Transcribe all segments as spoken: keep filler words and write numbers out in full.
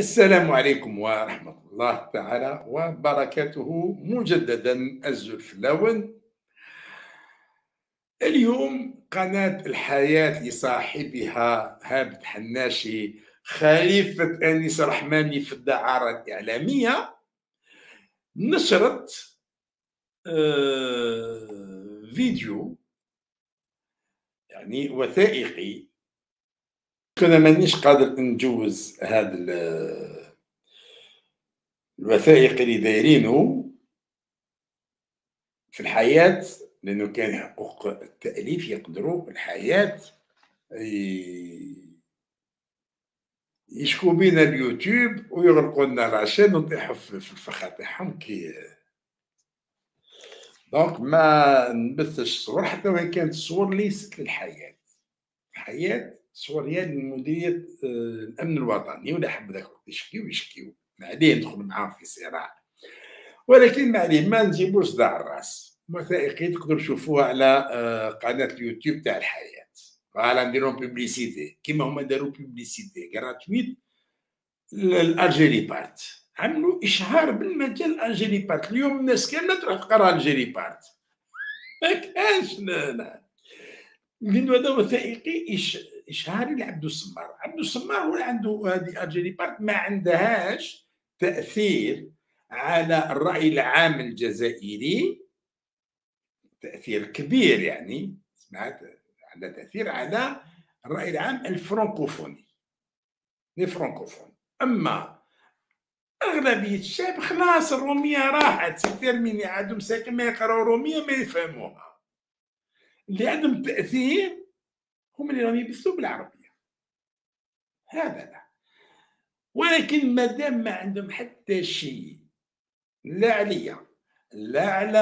السلام عليكم ورحمة الله تعالى وبركاته. مجددا الزلفلاون، اليوم قناة الحياة لصاحبها هابت حناشي خليفة أنيس رحماني في الدعارة الإعلامية نشرت فيديو يعني وثائقي. كنا مانيش قادر نجوز هذا الوثائق اللي دايرينه في الحياة، لأنه كان حقوق التأليف يقدروا الحياة يشكو بينا اليوتيوب ويغلقوا لنا العشان ونطيحوا في الفخ تاعهم كي دونك ما نبثش الصور، حتى وين كانت الصور ليست للحياة. الحياة صوريا لمديرية الأمن الوطني ولا حب ذاك يشكيو يشكيو ما عليه، ندخل معاهم في صراع، ولكن ما عليه ما نجيبوش ذا على الراس. وثائقي تقدروا تشوفوها على قناة اليوتيوب تاع الحياة، فوالا نديرو بوبليسيتي كيما هما دارو بوبليسيتي غراتويت للانجيلي بارت، عملوا إشهار بالمجال انجيلي بارت. اليوم الناس كاملة تروح تقرا انجيلي بارت، ما كانش لا لأنه هذا وثائقي إشهاري لعبدو سمار. عبدو سمار هو اللي عنده هذه أنجيلي بارت، ما عندهاش تأثير على الرأي العام الجزائري، تأثير كبير يعني، سمعت عندها تأثير على الرأي العام الفرنكوفوني الفرنكوفوني. أما أغلبية الشعب خلاص الرومية راحت، سيتيرميني عندهم ساكن ما يقراو رومية ما يفهموها. اللي عندهم تأثير هم اللي راهم يبثوا بالعربية، هذا لا. ولكن مادام ما عندهم حتى شيء لا عليا لا على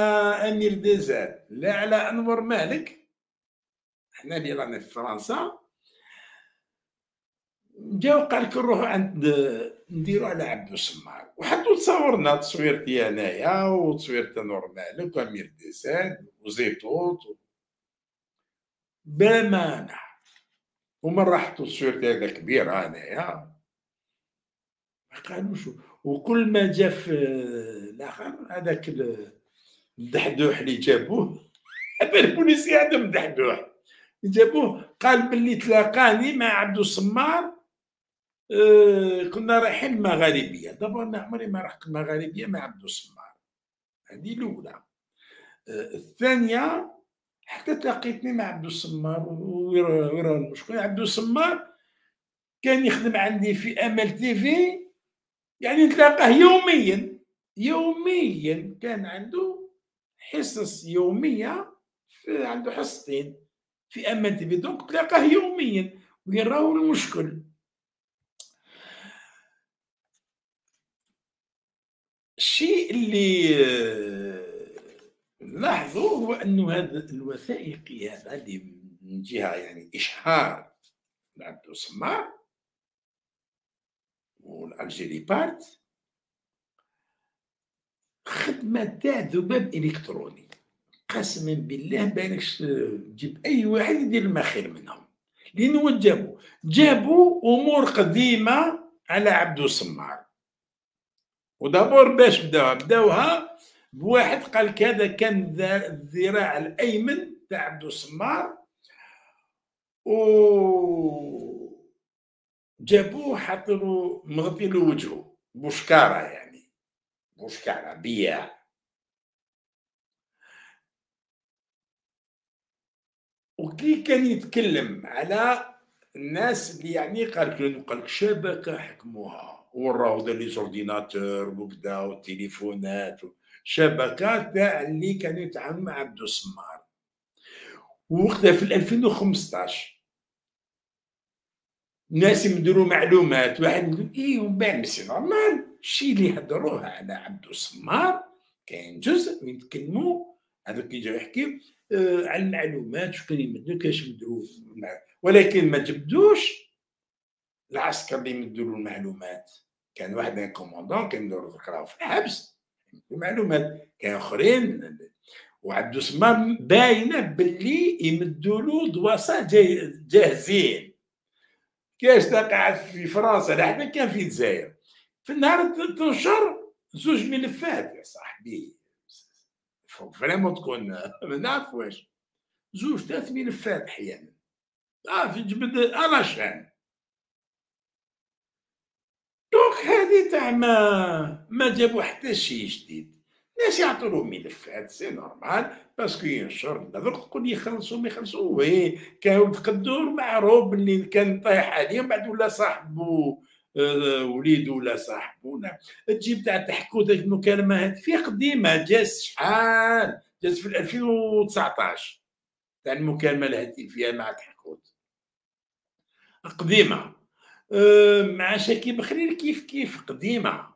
أمير ديزاد لا على أنور مالك، احنا اللي رانا في فرنسا جاو قالك نروحو عند نديرو على عبدو سمار، وحطو تصاورنا تصويرتي أنايا وتصوير أنور مالك وأمير ديزاد وزيتوت بلا مانع. ومره حطوا الصوره تاعي هذا كبير انايا ما قالوش، وكل ما جا في الاخر هذاك الدحدوح اللي جابوه البوليسي عندهم الدحدوح جابوه قال باللي تلاقاني مع عبدو سمار، آه كنا رايحين المغاربيه. دابا انا عمري ما رحت المغاربيه مع عبدو سمار، هذه الاولى. آه الثانيه حتى تلاقيتني مع عبدو سمار ويرى المشكل. عبدو سمار كان يخدم عندي في أمل تيفي، يعني نتلاقاه يوميا يوميا، كان عنده حصص يومية، عنده حصتين في أمل تيفي، دونك تلاقاه يوميا ويراو المشكل. الشيء اللي لاحظوا هو انه هذا الوثائقي هذا اللي من جهه يعني اشهار لعبدو سمار والانجيلي بارت خدمه تاع ذباب الكتروني، قسما بالله بانكش تجيب اي واحد يدير لنا خير منهم. لانه جابوا جابوا امور قديمه على عبدو سمار، ودابور باش بداوها بداوها بواحد قال كذا كان الذراع الايمن تاع عبدو سمار، و جابوه حطلو مغطي له وجهه بوشكاره، يعني بوشكاره بياع، وكي كان يتكلم على الناس اللي يعني قال قالك شبكه حكموها وراو ذا لي زورديناتور وكذا والتليفونات و... شبكات تاع اللي كانوا يتعاملوا مع عبدو سمار ووقتها في ألفين وخمسطاش. ناس يديروا معلومات واحد يقول ايه ومن بعد ماشي نورمال الشيء اللي هدروه على عبدو سمار. كاين جزء من يتكلموا هذوك اللي جاو يحكيو آه على المعلومات شكون يمدو كاش يمدو، ولكن ما جبدوش العسكر اللي يمدولو المعلومات. كان واحد ان كوموندون كان يديرو ذكراو في الحبس المعلومات، كاين اخرين. وعبدو سمار باينه باللي يمدولو دواسا جاهزين، كاش تقع في فرنسا، لا حتى كان في الجزائر في النهار تنشر زوج ملفات يا صاحبي، فريمون تكون ما نعرفوهاش، زوج ثلاث ملفات احيانا، اه في جبد الاشان. دونك هذه تاع ما ما جابوا حتى شيء جديد، الناس يعطولهم ملفات سي نورمال باسكو ينشر النظر، تقول لي يخلصوا ما يخلصوا، وي كان ولد قدور معروف اللي كان طايح عليه من بعد ولا صاحبه وليدو ولا صاحبونا تجيب تاع تحكوا ذاك المكالمه هذه في قديمه جاز شحال جاز في ألفين وتسعطاش تاع المكالمه الهاتفيه مع تحكوت قديمه مع شاكي بخليل كيف كيف قديمه.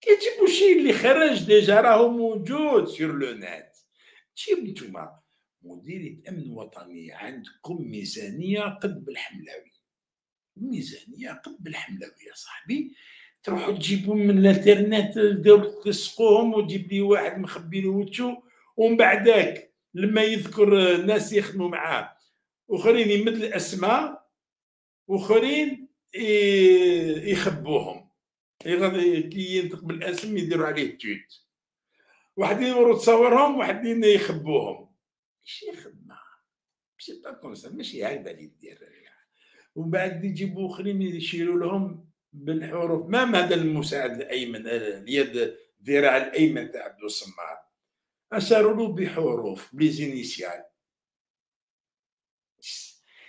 كي تجيبوا شي اللي خرج ديجا راهو موجود سير لو نت، تجيب نتوما مديريه امن وطني عندكم ميزانيه قد بالحملاوي، ميزانيه قد بالحملاوي يا صاحبي، تروحوا تجيبوا من الانترنت ديروا تلصقوهم وتجيب لي واحد مخبي له وتشو، ومن بعدك لما يذكر ناس يخدموا معاه اخرين يمد الاسماء واخرين يخبوهم، كي ينطق بالاسم يديروا عليه تويت، واحدين يمروا تصورهم واحدين يخبوهم. ماشي خدمه، ماشي با كونسا، ماشي هكذا اللي دير. ومن بعد يجيبوا اخرين يشيروا لهم بالحروف، ما هذا المساعد الايمن اليد الذراع الايمن تاع عبدو سمار، اشاروا له بحروف بليزينيسيال.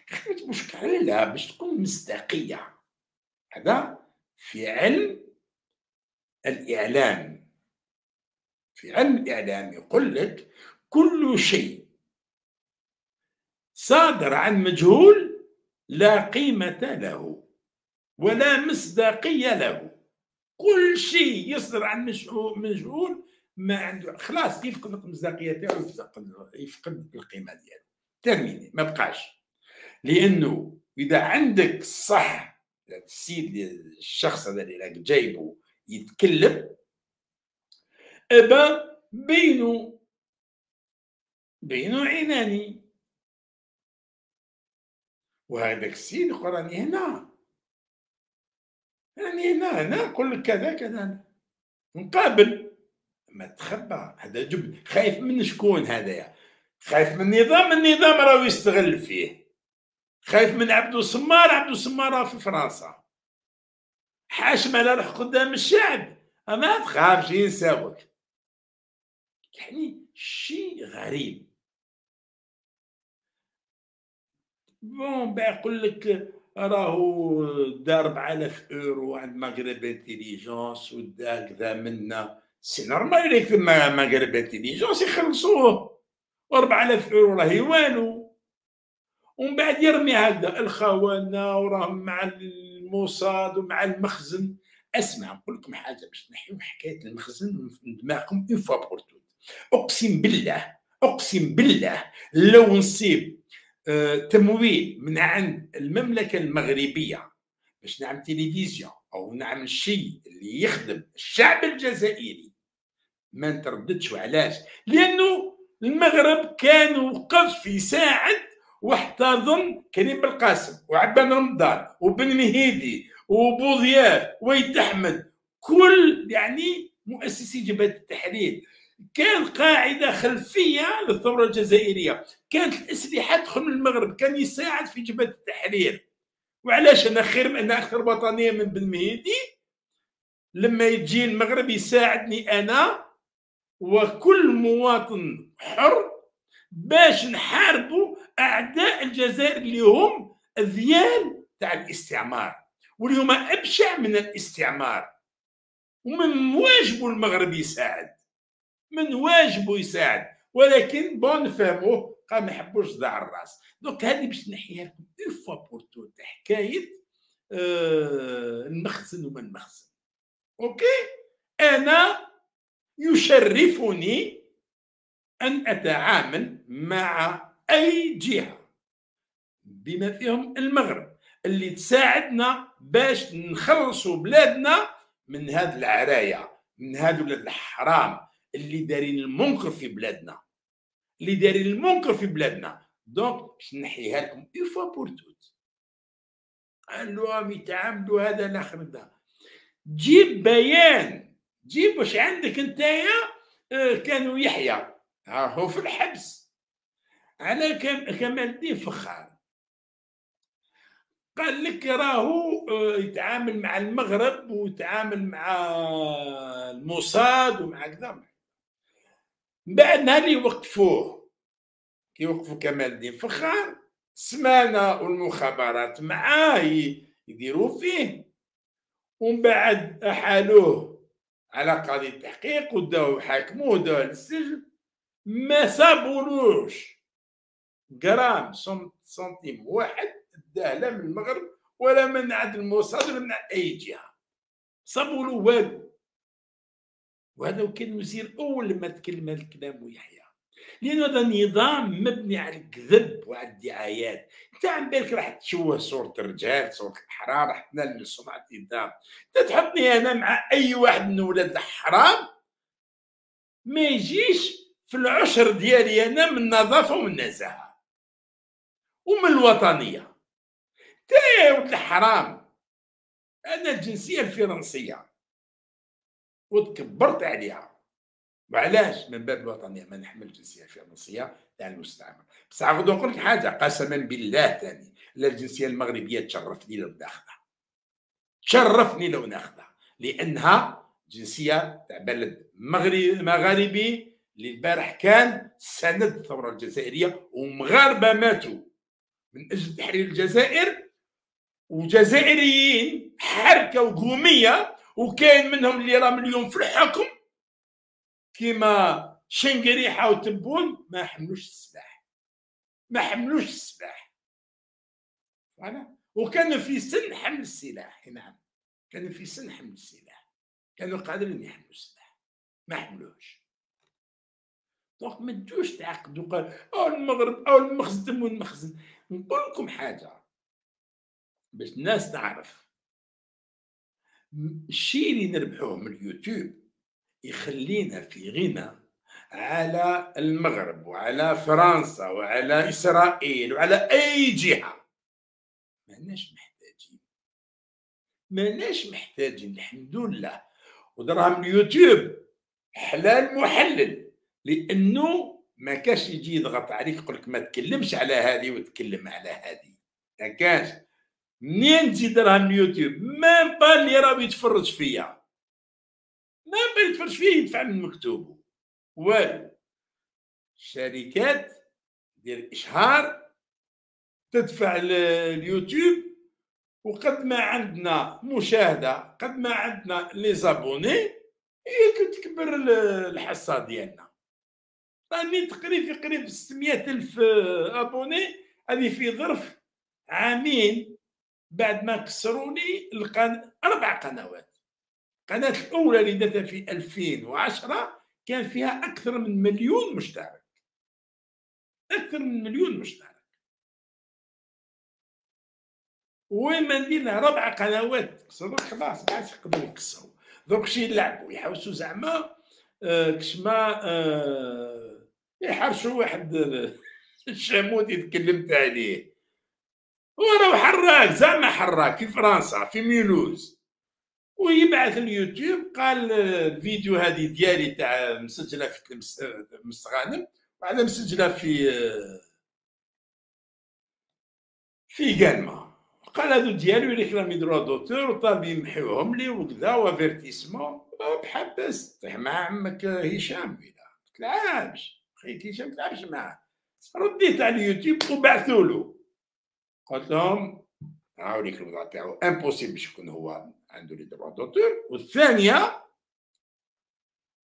خدمة مشكلة باش تكون مصداقية، هذا في علم الاعلام، في علم الاعلام يقول لك كل شيء صادر عن مجهول لا قيمة له ولا مصداقية له. كل شيء يصدر عن مجهول ما عنده خلاص يفقد المصداقية تاعو، يفقد القيمة ديالو، ترميني ما بقاش. لأنه إذا عندك الصح السيد الشخص هذا اللي راك جايبه يتكلم، أبا بينو بينو عيناني، وهذاك السيد يقول راني هنا راني هنا هنا نقول لك كذا كذا نقابل، ما تخبى. هذا جبن خايف من شكون؟ هذايا خايف من النظام، النظام راهو يستغل فيه، خايف من عبدو سمار، عبدو سمار راه في فرنسا حاشم على روح قدام الشعب، ما تخافش ينساوك. يعني شي غريب. بون باه يقول لك راهو دا أربعة آلاف اورو عند مغرب انتيليجونس ودا كذا منا، سي نورمال يكتب مع مغرب انتيليجونس يخلصوه، أربعة آلاف اورو راهي والو. ومن بعد يرمي هكذا الخونه وراهم مع الموساد ومع المخزن. اسمع نقول لكم حاجه باش نحيو حكايه المخزن من دماغكم اون فوا بور توت، اقسم بالله اقسم بالله لو نصيب تمويل من عند المملكة المغربية باش نعمل تلفزيون أو نعمل شيء اللي يخدم الشعب الجزائري ما نترددش. وعلاش؟ لأنه المغرب كان وقف في ساعد واحتضن كريم بلقاسم وعبان رمضان وبن مهيدي وبوضياف ويد أحمد، كل يعني مؤسسي جبهة التحرير، كان قاعدة خلفية للثورة الجزائرية، كانت الأسلحة تدخل من المغرب، كان يساعد في جبهة التحرير. وعلاش أنا خير من أنا أكثر وطنية من بن مهيدي؟ لما يجي المغرب يساعدني أنا وكل مواطن حر باش نحاربوا أعداء الجزائر اللي هم أذيال تاع الاستعمار، واليوم أبشع من الاستعمار. ومن واجبه المغرب يساعد، من واجبه يساعد، ولكن بون فهموه قام يحبوش صداع الراس. دونك هذه باش نحيها لكم اون فوا بور توت حكايه آه المخزن وما المخزن. اوكي، انا يشرفني ان اتعامل مع اي جهه بما فيهم المغرب اللي تساعدنا باش نخلصوا بلادنا من هذه العرايه، من هذو الحرام اللي دارين المنكر في بلادنا، اللي دارين المنكر في بلادنا. دونك باش نحيها لكم اون فوا بور توت. قال لهم يتعاملوا هذا لاخر ده. جيب بيان، جيب واش عندك نتايا. كانوا يحيى راهو في الحبس على كمال الدين فخار، قال لك راهو يتعامل مع المغرب ويتعامل مع الموساد ومع كذا. من بعد نهار اللي وقفوه، كي وقفوا كمال الدين فخار سمعنا والمخابرات معاه يديروا فيه، ومن بعد احالوه على قضية تحقيق وداو حاكموه داو للسجن، ما صابولوش جرام سنتيم واحد داه لا من المغرب ولا من عند الموساد ولا من اي جهه، صابولو والو. وهذا كان وزير اول لما تكلم هذا الكلام ويحيى، لأن هذا نظام مبني على الكذب وعلى الدعايات. أنت عن بالك راح تشوه صورة الرجال، صورة الحرام، راح تنلل سمعة النظام. أنت تحطني أنا مع أي واحد من ولاد الحرام ما يجيش في العشر ديالي أنا من النظافة ومن النزاهة ومن الوطنية. أنت يا ولد الحرام، أنا الجنسية الفرنسية وتكبرت عليها. وعلاش؟ من باب الوطنيه، ما نحمل الجنسيه الفرنسيه تاع المستعمر. بصح غدو نقول لك حاجه، قسما بالله ثاني لا الجنسيه المغربيه تشرفني لو ناخذها، تشرفني لو ناخذها، لانها جنسيه تاع بلد مغربي مغاربي اللي البارح كان سند الثوره الجزائريه، ومغاربه ماتوا من اجل تحرير الجزائر، وجزائريين حركه وقوميه، وكاين منهم اللي راهم اليوم في الحكم كيما شنقريحه وتبون، ما حملوش السلاح، ما حملوش السلاح. فوالا، وكانوا في سن حمل السلاح، نعم، كانوا في سن حمل السلاح، كانوا قادرين يحملوا السلاح، ما حملوش. دونك ما تجوش تعقدوا قال او المغرب او المخزن والمخزن. نقول لكم حاجه باش الناس تعرف، الشيء اللي نربحوه من اليوتيوب يخلينا في غنى على المغرب وعلى فرنسا وعلى إسرائيل وعلى أي جهة. ماناش محتاجين، ماناش محتاجين، الحمد لله. ودراهم اليوتيوب حلال محلل، لأنه ما كاش يجي يضغط عليك يقول لك ما تكلمش على هذه وتكلم على هذه، ما كاش. منين تجي دراهم اليوتيوب مام با اللي راه يتفرج فيا، ما بغي يتفرج فيه يدفع من مكتوبه والو. الشركات دير اشهار تدفع اليوتيوب، وقد ما عندنا مشاهده قد ما عندنا لي زابوني تكبر الحصه ديالنا. راني تقريبا قريب ستمائة ألف ابوني، هذه في ظرف عامين بعد ما كسروني القناه اربع قنوات. القناة الأولى اللي داتها في ألفين وعشرة كان فيها أكثر من مليون مشترك، أكثر من مليون مشترك، وما ندير له ربع قنوات كسروا خلاص، ما عادش يقدروا يكسروا. دوك شي يلعبوا يحوسوا زعما كشما آه يحرشوا واحد الشاموت تكلمت عليه، هو راه حراك زعما، حراك في فرنسا في ميلوز، ويبعث اليوتيوب قال الفيديو هذه ديالي تاع مسجله في مستغانم وعلى مسجله في في كالما، قال هذو ديالو يريكلام يدروا دوتور وطالب يمحيوهم لي وكذا وافيرتيسمون. بحبس طيح مع عمك هشام ولا ما تلعبش، خيك هشام ما تلعبش معاه. رديت على اليوتيوب وبعثوا له، قلت لهم نعاوريك الوضع تاعو امبوسيبل شكون هو عنده لي دوا دوتور. والثانيه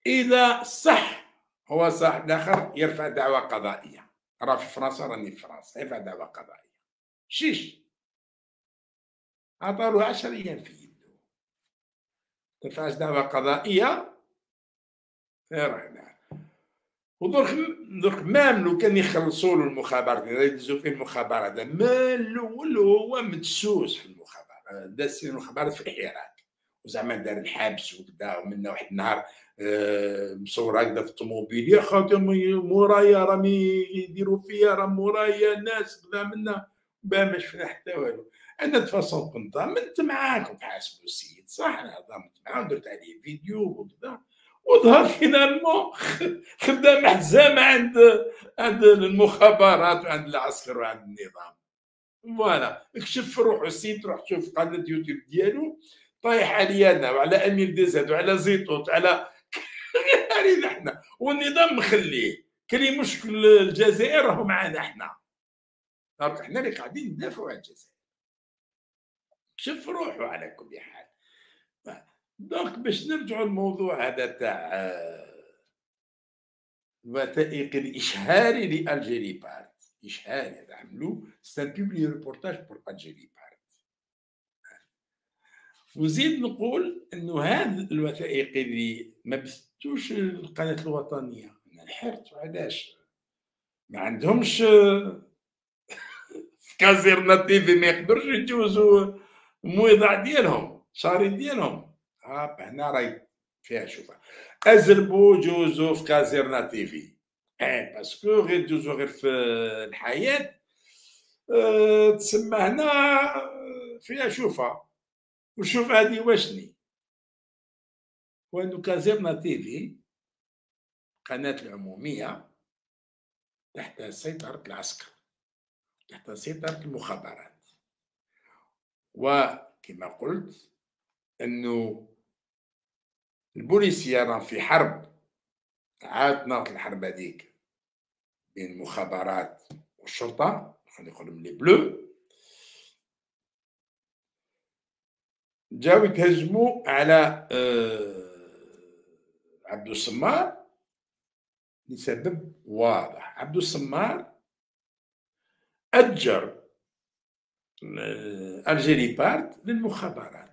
اذا صح هو صاحب الاخر يرفع دعوى قضائيه، راه في فرنسا راني في فرنسا، يرفع دعوى قضائيه. شيش عطاو عشرة ايام في يدو، ترفعش دعوى قضائيه راه. ودرك درك مام لو كان يخلصوا له المخابرات، يدزوا فيه المخابرات، هذا ما الاول هو مدسوس في المخابرات، داسين الخبر في الحراك وزعما دار الحبس وكذا. ومنا واحد النهار مصور هكذا في الطوموبيل، يا خاطر مورايا راهم يديروا فيا، راه مورايا ناس كذا منا، ما شفنا حتى والو. عندنا تفصل قنطه منت معاك وتحاسبوا السيد صح. انا هضمت معاه ودرت عليه فيديو وكذا، وظهر فينالمون خدام حزام عند عند المخابرات وعند العسكر وعند النظام. فوالا اكشف روحو السيد، روح شوف قناه يوتيوب ديالو طايح عليا انا وعلى امير ديزاد وعلى زيتوت وعلى علينا حنا، والنظام مخليه. كاين مشكل الجزائر راهو معانا حنا، دونك حنا اللي قاعدين ندافعوا على الجزائر. شوف روحو على كل حال. دونك باش نرجعوا للموضوع هذا تاع الوثائق الاشهاري لالجيري بارت، اشهاري هذا عملوه سان بوبلي ريبورتاج بور الجيري بارت. وزيد نقول انه هذا الوثائق اللي ما بثتوش القناه الوطنيه، انا نحرت علاش ما عندهمش في كازيرنا تيفي ما يقدروش يجوزوا الموضع ديالهم شاري ديالهم. ها هنا راهي فيها شوفها ازربوا جوزو في كازيرنا تيفي اي باسكو غير جوزو غير في الحياة أه تسمى هنا فيها شوفها. وشوف هادي واشني وانو كازيرنا تيفي قناة العمومية تحت سيطرة العسكر، تحت سيطرة المخابرات، وكما قلت انه البوليسيه راه في حرب، عاد ناضت الحرب هذيك بين المخابرات والشرطه، خلينا نقولهم لي بلو. جاو يتهجموا على آه عبدو سمار لسبب واضح. عبدو سمار اجر انجيلي بارت للمخابرات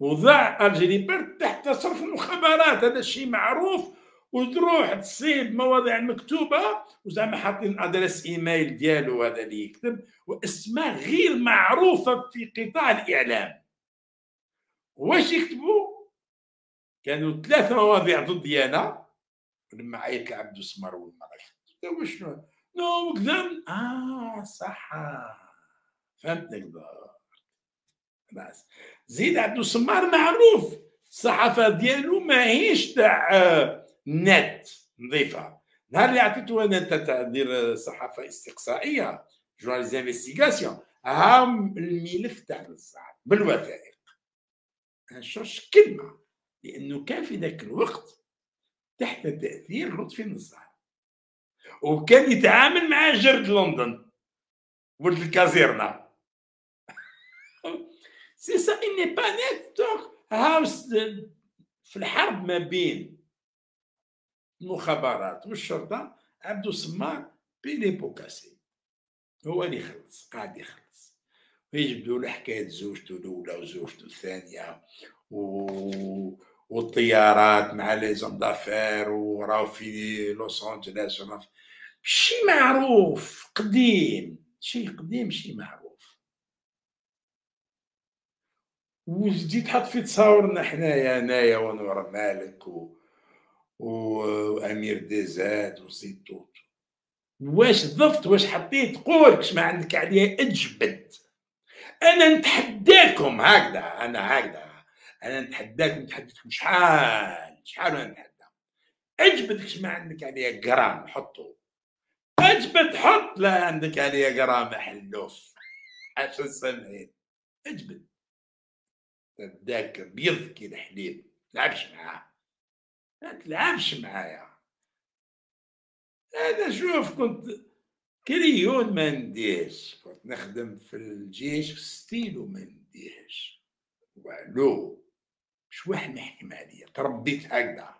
وضع انجيلي بارت تحت صرف المخابرات، هذا الشيء معروف. وتروح تصيب مواضيع مكتوبه وزعما حاطين ادرس ايميل ديالو هذا اللي يكتب واسماء غير معروفه في قطاع الاعلام. واش يكتبوا؟ كانوا ثلاثه مواضيع ضدي انا لما عيط لعبدو سمار والمراه شنو نو كذا. اه صح فهمتك دابا بس. زيد عبدو سمار معروف الصحافه ديالو ماهيش تاع نت نظيفه. نهار اللي عطيتو انا انت تاع دير صحافه استقصائيه جورنال انفستيغاسيون هام الملف تاع الصحافه بالوثائق شوش كلمه، لانه كان في ذاك الوقت تحت تاثير لطفي النصار وكان يتعامل مع جرد لندن ولد الكازيرنا سي سا إني با نت. دونك هاوس في الحرب ما بين المخابرات والشرطه عبدو سمار بيلي بوكاسي هو اللي يخلص، قاعد يخلص ويجبدوا له حكايه زوجته الاولى وزوجته الثانيه و... والطيارات مع لي زوندافير وراه في لوس انجلس. شي معروف قديم، شي قديم، شي معروف. وجدي تحط في تصاورنا حنايا انايا ونور مالك و... و... وامير ديزاد وسيتوت. واش ضفت؟ واش حطيت؟ قولكش ما عندك عليا اجبد. انا نتحداكم هكذا، انا هكذا، انا نتحداكم، نتحداكم شحال شحال انا نتحدى. اجبدكش ما عندك عليا جرام حطو، اجبد حط، لا عندك عليا جرام حلوف عشان سمعت اجبد. داك بيض كي الحليب تلعبش معاه، ما تلعبش معايا انا. شوف كنت كريون ما نديرش، كنت نخدم في الجيش ستيلو ما نديرش والو. شواح نحكم عليا؟ تربيت هكذا،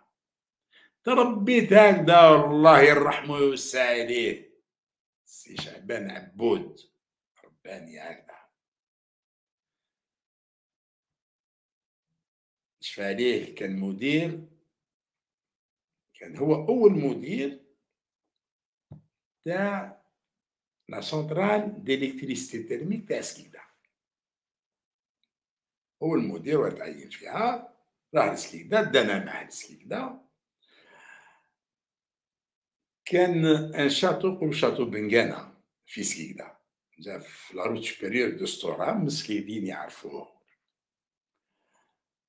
تربيت هكذا والله يرحمه ويوسع عليه. سي شعبان عبود رباني هكذا، شفا عليه. كان مدير، كان هو أول مدير تاع لا سونترال ديليكتريسيتي تيرميك تاع سكيكدا، أول مدير وتعين فيها. راه لسكيكدا دانا معاه لسكيكدا. كان ان شاتو قبل شاتو بنكانا في سكيكدا، ده في العروض سوبيريور دو ستورام مسكينين يعرفوه،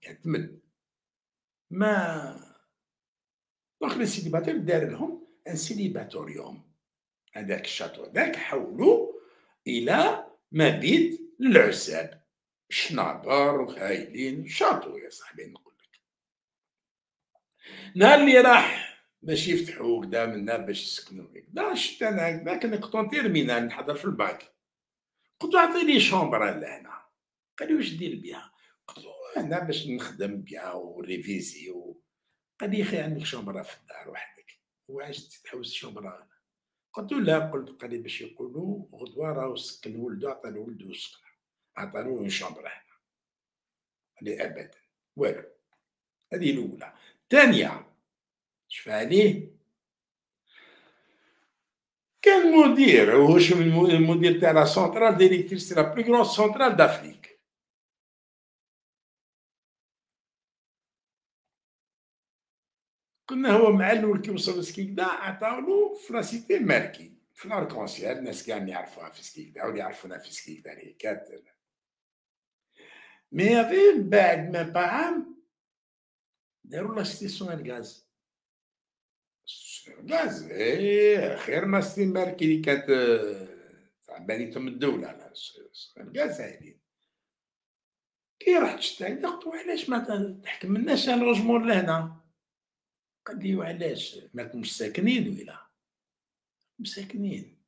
كتمد، ما دونك لي سيليباتير دار لهم ان سيليباتوريوم. هذاك الشاطو هذاك حولو الى مبيت للعزاب، شنابر وهايلين شاطو يا صاحبي نقول لك. نهار اللي راح باش يفتحو هكدا منا باش يسكنو هكدا، شفت انا هكدا كنكطون تيرمينال نحضر في الباك، قلتلو عطيني شومبرا لهنا، قالي واش دير بيها؟ قلتلو هنا باش نخدم بها وريفيزي و... قالي يا خي عندك شومبرا في الدار وحدك، وعلاش تحوس شومبرا؟ قلتلو لا، قلت قالي باش يقولو غدوة راهو سكن ولدو، عطا لولدو سكنة، عطالو شومبرا هنا. قالي أبدا والو. هذه الأولى. الثانية شفا عليه؟ كان مدير، وهوش المدير تاع لا سونترال ديليكتريسيتي، لا بلو كرون سونترال دافريك. كنا هو مع الاول كي وصل لسكيكدا عطاولو في لاسيتي ماركي في لاركونسيال، الناس كاع يعرفوها في سكيكدا واللي يعرفونا في سكيكدا هي كات. مي افي بعد ما با عام دارو لاسيتي سونالغاز. سونالغاز ايه خير ما سيتي ماركي اللي كانت تاع بانيتهم الدولة، سونالغاز هايلين. كي رحت شفت هكدا قلت وعلاش ما تحكملناش الروجمون لهنا؟ قال لي وعلاش ماكمش ساكنين؟ ويلا مساكنين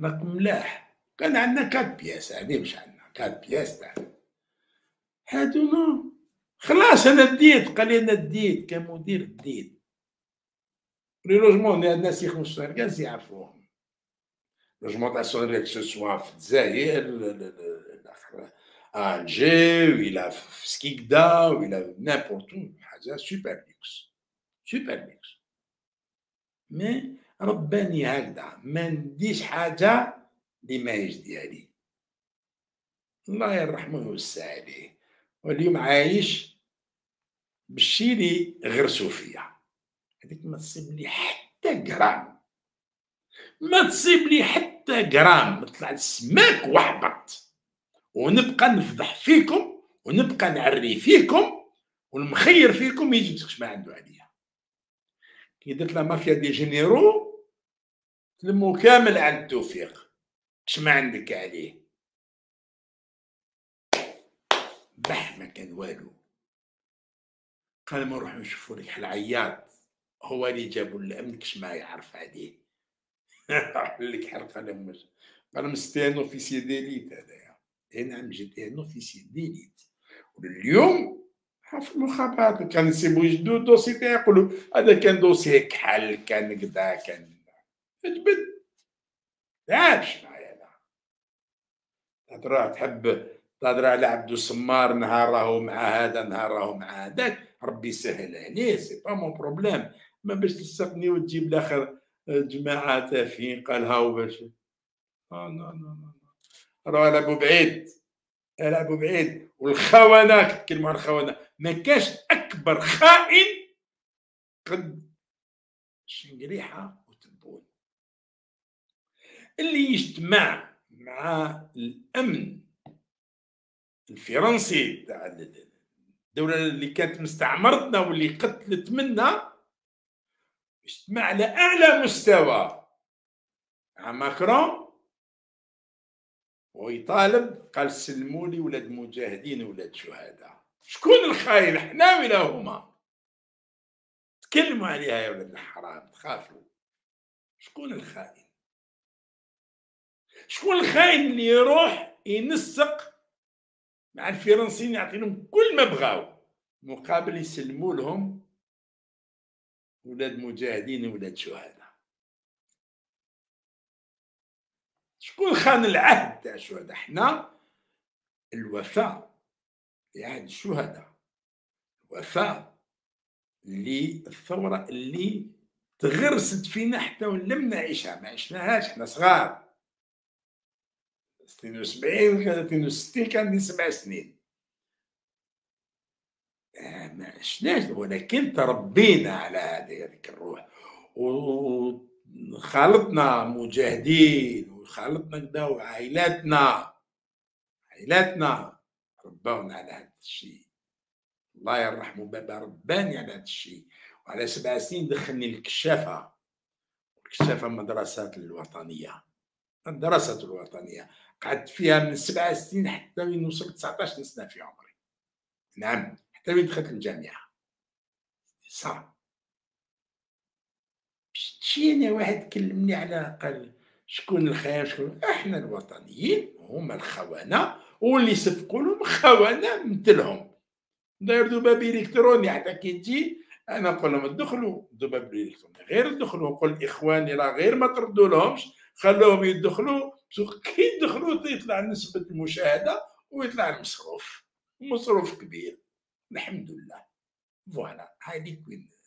راك ملاح، كان عندنا كات بياس هادي، مش عندنا كات بياس تاع هادونا خلاص. انا ديت قال لي انا ديت كمدير ديت لي لوجمون، الناس يخدموا السونالكاز يعرفوهم، لوجمون تاع السونالكاز سوسوا في الجزائر ألجي ولا في سكيكدا ولا نابورتو، حاجة سوبر لوكس سوبر لوكس. مي رباني هكذا ما نديش حاجة لي ماهيش ديالي، الله يرحمه ويوسع عليه، واليوم عايش بالشي لي غرسو فيا، هاذيك ما تصيب لي حتى غرام، ما تصيب لي حتى غرام، طلع السماك وحبط، ونبقى نفضح فيكم ونبقى نعري فيكم والمخير فيكم يجي ما عنده عليها. كي درت لا مافيا دي جينيرو تلمو كامل عند التوفيق، كش ما عندك عليه بح ما كان والو. قال ما نروحو نشوفو لك العياط، هو اللي جابو الامن كش ما يعرف عليه. لك حرقه لمش قال مستانو في سيديليت هذايا. نعم جيت انا اوفيسير ديليت، واليوم في المخابرات كان يسيبو يجدو الدوسي تاعي يقولو هذا كان دوسي كحل كان كدا كان تجبد، تعبش معايا انا. تهضر تحب تهضر على عبدو سمار، نهار راهو مع هذا نهار راهو مع هذاك، ربي يسهل عليه، سي با مون بروبليم. ما باش تستقني وتجيب لاخر جماعة تافهين قالها وباش اه نو نو نو راه على بو بعيد، على بو بعيد. والخونه كتكلموا على الخونه، ما كاش اكبر خائن قد شنقريحه وتبون، اللي يجتمع مع الامن الفرنسي تاع الدوله اللي كانت مستعمرتنا واللي قتلت منا، يجتمع على اعلى مستوى مع ماكرون ويطالب قال سلموا لي ولاد مجاهدين ولاد شهداء. شكون الخاين؟ حنا ولا هما؟ تكلموا عليها يا ولاد الحرام، تخافوا. شكون الخاين؟ شكون الخاين اللي يروح ينسق مع الفرنسيين يعطيهم كل ما بغاو مقابل يسلموا لهم ولاد مجاهدين ولاد شهداء؟ شكون خان العهد تاع الشهداء؟ حنا الوفاء لعهد الشهداء، الوفاء للثورة اللي تغرست فينا حتى ولم نعيشها، ما عشناهاش حنا صغار. ستة وسبعين كان ستة وستين كان عندي سبع سنين، ما عشناش، ولكن تربينا على هذيك الروح، وخالطنا مجاهدين، وخالطنا كدا، وعائلاتنا عائلاتنا ربونا على هذا الشيء. الله يرحمه بابا رباني على هذا الشيء، وعلى سبع سنين دخلني الكشافة، الكشافة مدرسة الوطنية، المدرسة الوطنية قعدت فيها من سبع سنين حتى وين وصلت تسعطاش سنة في عمري، نعم حتى وين دخلت الجامعة. صح باش تجيني واحد كلمني على قال شكون الخيام شكون، احنا الوطنيين هما الخونة، واللي صفقوا لهم خونة مثلهم، داير ذباب الكتروني حتى كي تجي انا نقول لهم دخلوا ذباب الكتروني، غير دخلوا نقول اخواني راه غير ما تردوا لهمش، خلوهم يدخلوا، كي يدخلوا يطلع نسبة المشاهدة ويطلع المصروف، مصروف كبير، الحمد لله. فوالا هذيك وين